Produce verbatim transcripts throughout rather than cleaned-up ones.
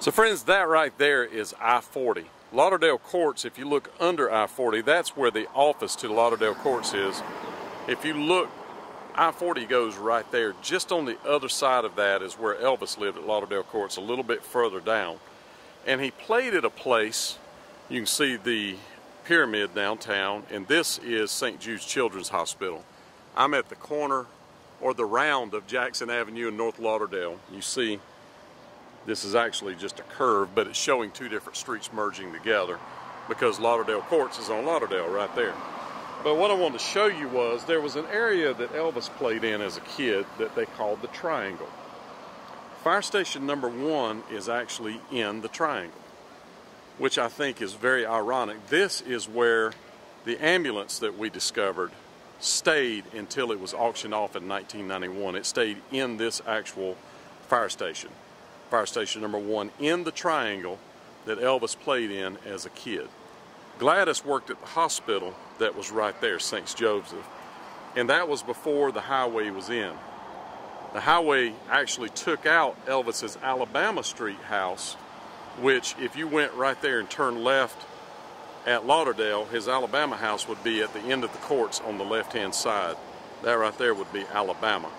So friends, that right there is I forty. Lauderdale Courts, if you look under I forty, that's where the office to Lauderdale Courts is. If you look, I forty goes right there. Just on the other side of that is where Elvis lived at Lauderdale Courts, a little bit further down. And he played at a place, you can see the pyramid downtown, and this is Saint Jude's Children's Hospital. I'm at the corner or the round of Jackson Avenue in North Lauderdale. You see, this is actually just a curve, but it's showing two different streets merging together because Lauderdale Courts is on Lauderdale right there. But what I wanted to show you was there was an area that Elvis played in as a kid that they called the Triangle. Fire Station Number One is actually in the Triangle, which I think is very ironic. This is where the ambulance that we discovered stayed until it was auctioned off in nineteen ninety-one. It stayed in this actual fire station. Fire Station Number One in the Triangle that Elvis played in as a kid. Gladys worked at the hospital that was right there, Saint Joseph, and that was before the highway was in. The highway actually took out Elvis's Alabama Street house, which if you went right there and turned left at Lauderdale, his Alabama house would be at the end of the courts on the left-hand side. That right there would be Alabama.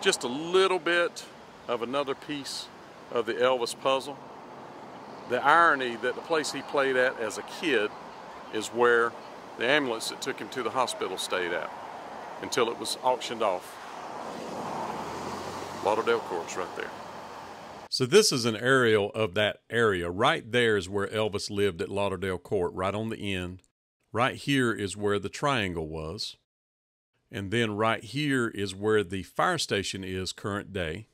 Just a little bit of another piece of the Elvis puzzle. The irony that the place he played at as a kid is where the ambulance that took him to the hospital stayed at until it was auctioned off. Lauderdale Courts right there. So this is an aerial of that area. Right there is where Elvis lived at Lauderdale Court, right on the end. Right here is where the Triangle was. And then right here is where the fire station is current day.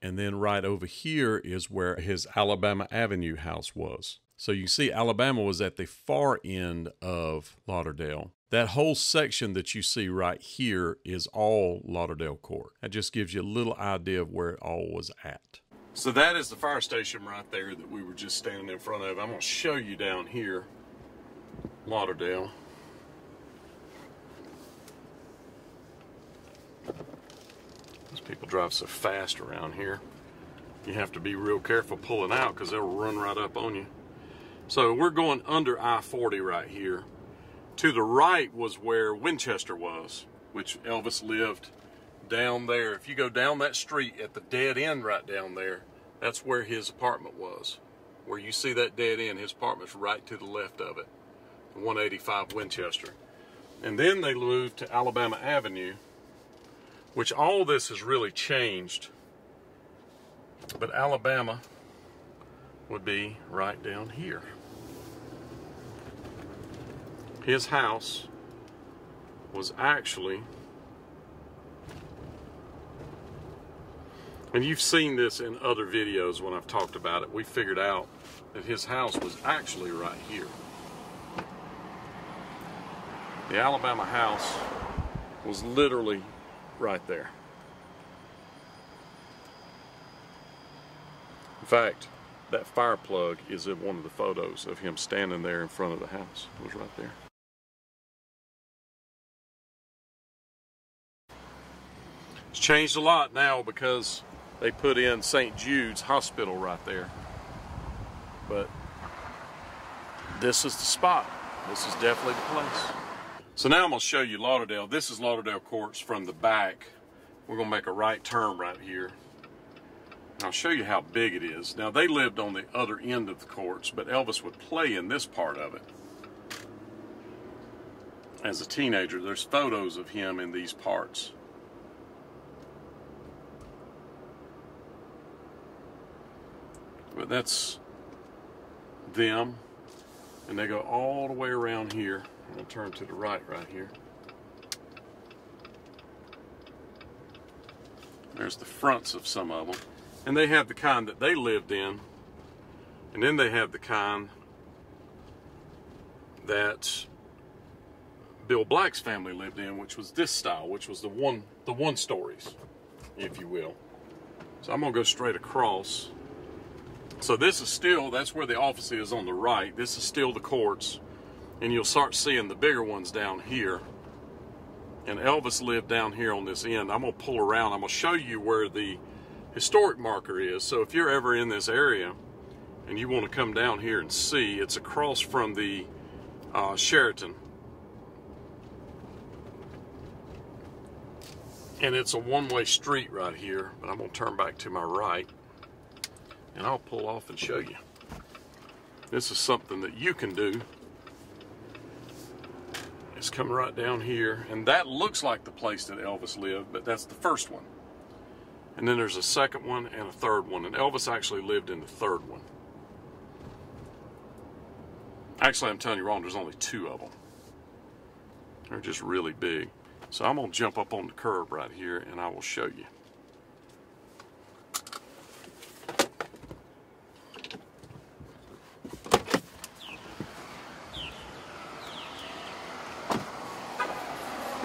And then right over here is where his Alabama Avenue house was. So you see Alabama was at the far end of Lauderdale. That whole section that you see right here is all Lauderdale Court. That just gives you a little idea of where it all was at. So that is the fire station right there that we were just standing in front of. I'm going to show you down here, Lauderdale. People drive so fast around here. You have to be real careful pulling out because they'll run right up on you. So we're going under I forty right here. To the right was where Winchester was, which Elvis lived down there. If you go down that street at the dead end right down there, that's where his apartment was. Where you see that dead end, his apartment's right to the left of it, one eighty-five Winchester. And then they moved to Alabama Avenue, which all this has really changed, but Alabama would be right down here. His house was actually, and you've seen this in other videos when I've talked about it, we figured out that his house was actually right here. The Alabama house was literally right there. In fact, that fire plug is in one of the photos of him standing there in front of the house. It was right there. It's changed a lot now because they put in Saint Jude's Hospital right there. But this is the spot. This is definitely the place. So now I'm going to show you Lauderdale. This is Lauderdale Courts from the back. We're going to make a right turn right here. And I'll show you how big it is. Now they lived on the other end of the courts, but Elvis would play in this part of it. As a teenager, there's photos of him in these parts. But that's them. And they go all the way around here. I'm going to turn to the right right here. There's the fronts of some of them. And they have the kind that they lived in. And then they have the kind that Bill Black's family lived in, which was this style, which was the one, the one stories, if you will. So I'm going to go straight across. So this is still, that's where the office is on the right. This is still the courts. And you'll start seeing the bigger ones down here. And Elvis lived down here on this end. I'm going to pull around. I'm going to show you where the historic marker is. So if you're ever in this area and you want to come down here and see, it's across from the uh, Sheraton. And it's a one-way street right here, but I'm going to turn back to my right, and I'll pull off and show you. This is something that you can do. It's come right down here, and that looks like the place that Elvis lived, but that's the first one. And then there's a second one and a third one, and Elvis actually lived in the third one. Actually, I'm telling you wrong, there's only two of them. They're just really big. So I'm going to jump up on the curb right here, and I will show you.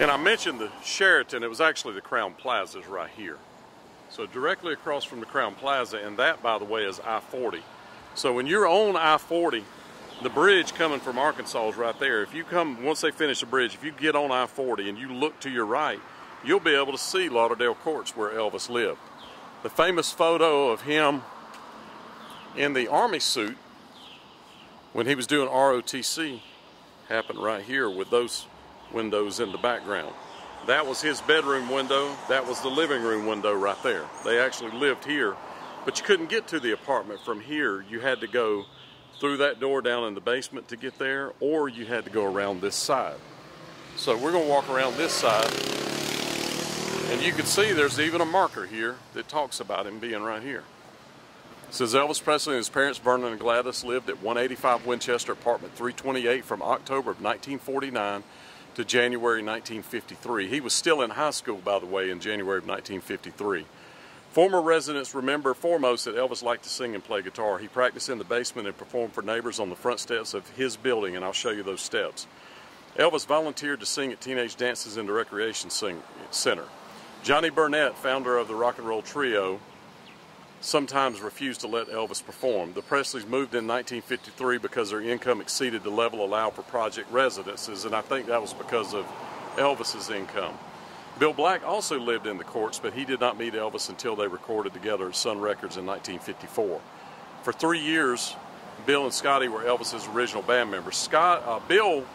And I mentioned the Sheraton. It was actually the Crown Plaza is right here. So directly across from the Crown Plaza, and that, by the way, is I forty. So when you're on I forty, the bridge coming from Arkansas is right there. If you come, once they finish the bridge, if you get on I forty and you look to your right, you'll be able to see Lauderdale Courts where Elvis lived. The famous photo of him in the army suit when he was doing R O T C happened right here with those windows in the background. That was his bedroom window. That was the living room window right there. They actually lived here, but you couldn't get to the apartment from here. You had to go through that door down in the basement to get there, or you had to go around this side. So we're gonna walk around this side, and you can see there's even a marker here that talks about him being right here. It says Elvis Presley and his parents Vernon and Gladys lived at one eighty-five Winchester, apartment three twenty-eight, from October of nineteen forty-nine to January nineteen fifty-three. He was still in high school, by the way, in January of nineteen fifty-three. Former residents remember foremost that Elvis liked to sing and play guitar. He practiced in the basement and performed for neighbors on the front steps of his building, and I'll show you those steps. Elvis volunteered to sing at teenage dances in the recreation sing center. Johnny Burnett, founder of the rock and roll trio, sometimes refused to let Elvis perform. The Presleys moved in nineteen fifty-three because their income exceeded the level allowed for project residences, and I think that was because of Elvis's income. Bill Black also lived in the Courts, but he did not meet Elvis until they recorded together at Sun Records in nineteen fifty-four. For three years, Bill and Scotty were Elvis's original band members. Scott, uh, Bill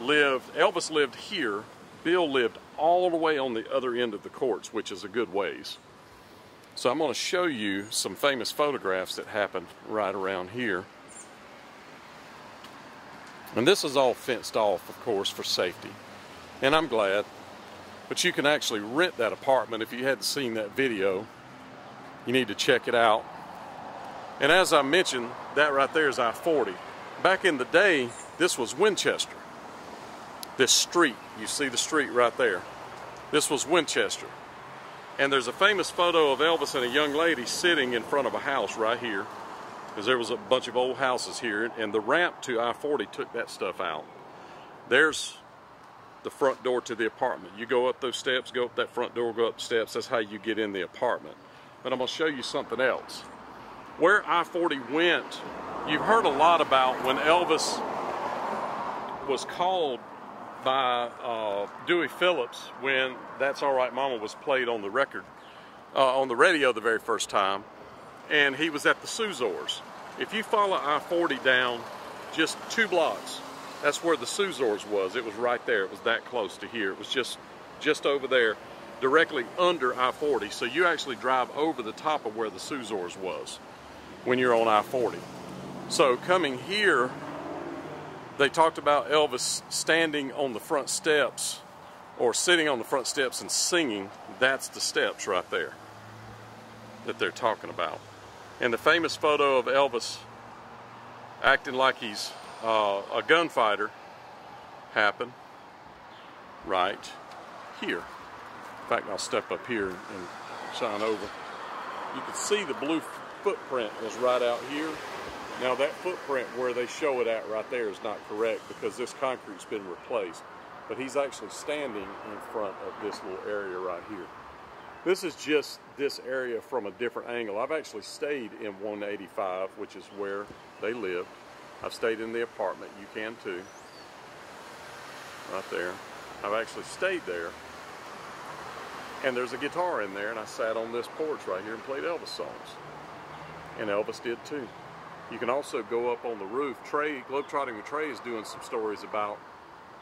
lived, Elvis lived here. Bill lived all the way on the other end of the Courts, which is a good ways. So I'm going to show you some famous photographs that happened right around here. And this is all fenced off, of course, for safety. And I'm glad. But you can actually rent that apartment. If you hadn't seen that video, you need to check it out. And as I mentioned, that right there is I forty. Back in the day, this was Winchester. This street, you see the street right there. This was Winchester. And there's a famous photo of Elvis and a young lady sitting in front of a house right here, because there was a bunch of old houses here, and the ramp to I forty took that stuff out. There's the front door to the apartment. You go up those steps, go up that front door, go up the steps. That's how you get in the apartment. But I'm going to show you something else. Where I forty went, you've heard a lot about when Elvis was called by uh, Dewey Phillips when That's All Right Mama was played on the record, uh, on the radio the very first time, and he was at the Suzors. If you follow I forty down just two blocks, that's where the Suzors was. It was right there. It was that close to here. It was just, just over there, directly under I forty. So you actually drive over the top of where the Suzors was when you're on I forty. So coming here, they talked about Elvis standing on the front steps or sitting on the front steps and singing. That's the steps right there that they're talking about. And the famous photo of Elvis acting like he's Uh, a gunfighter happened right here. In fact, I'll step up here and shine over. You can see the blue footprint is right out here. Now that footprint where they show it at right there is not correct because this concrete's been replaced, but he's actually standing in front of this little area right here. This is just this area from a different angle. I've actually stayed in one eighty-five, which is where they lived. I've stayed in the apartment. You can too. Right there. I've actually stayed there. And there's a guitar in there, and I sat on this porch right here and played Elvis songs. And Elvis did too. You can also go up on the roof. Trey, Globetrotting with Trey is doing some stories about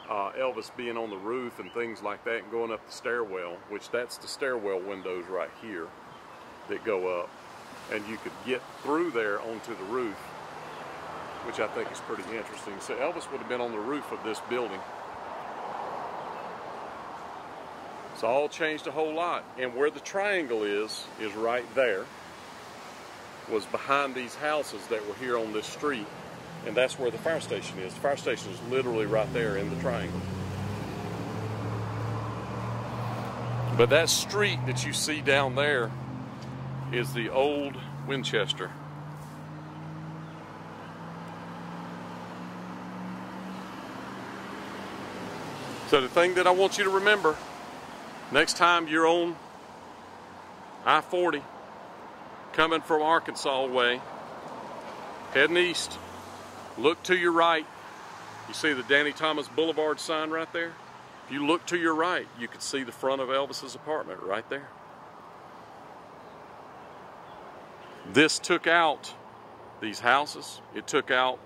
uh, Elvis being on the roof and things like that, and going up the stairwell, which that's the stairwell windows right here that go up. And you could get through there onto the roof, which I think is pretty interesting. So Elvis would have been on the roof of this building. It's all changed a whole lot. And where the triangle is, is right there, was behind these houses that were here on this street. And that's where the fire station is. The fire station is literally right there in the triangle. But that street that you see down there is the old Winchester. So the thing that I want you to remember, next time you're on I forty, coming from Arkansas way, heading east, look to your right. You see the Danny Thomas Boulevard sign right there? If you look to your right, you can see the front of Elvis's apartment right there. This took out these houses. It took out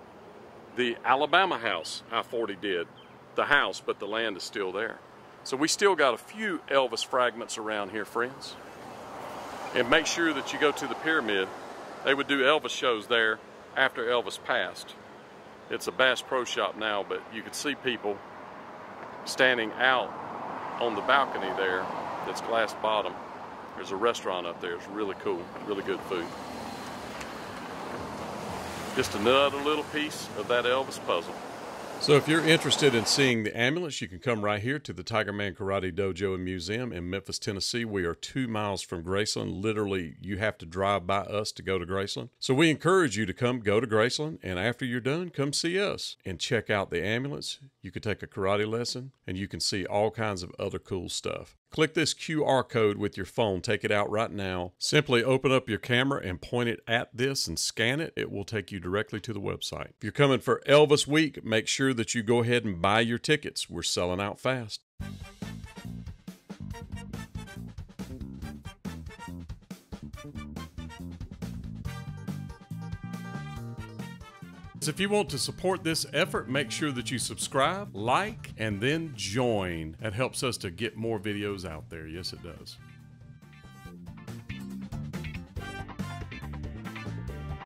the Alabama house, I forty did, the house, but the land is still there. So we still got a few Elvis fragments around here, friends. And make sure that you go to the pyramid. They would do Elvis shows there after Elvis passed. It's a Bass Pro Shop now, but you could see people standing out on the balcony there that's glass bottom. There's a restaurant up there. It's really cool, really good food. Just another little piece of that Elvis puzzle. So if you're interested in seeing the ambulance, you can come right here to the Tiger Man Karate Dojo and Museum in Memphis, Tennessee. We are two miles from Graceland. Literally, you have to drive by us to go to Graceland. So we encourage you to come go to Graceland, and after you're done, come see us and check out the ambulance. You can take a karate lesson, and you can see all kinds of other cool stuff. Click this Q R code with your phone. Take it out right now. Simply open up your camera and point it at this and scan it. It will take you directly to the website. If you're coming for Elvis Week, make sure that you go ahead and buy your tickets. We're selling out fast. If you want to support this effort, make sure that you subscribe, like, and then join. That helps us to get more videos out there. Yes, it does.